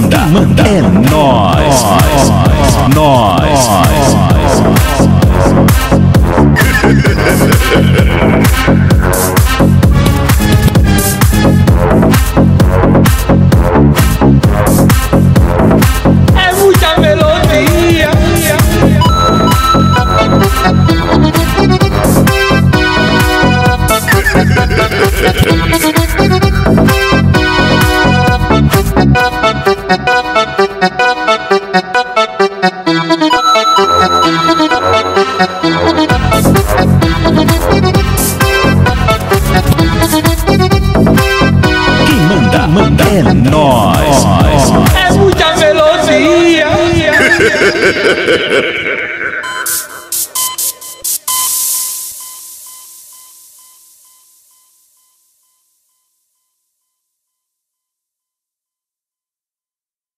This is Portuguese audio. manda é nós. Nós. É muita melodia.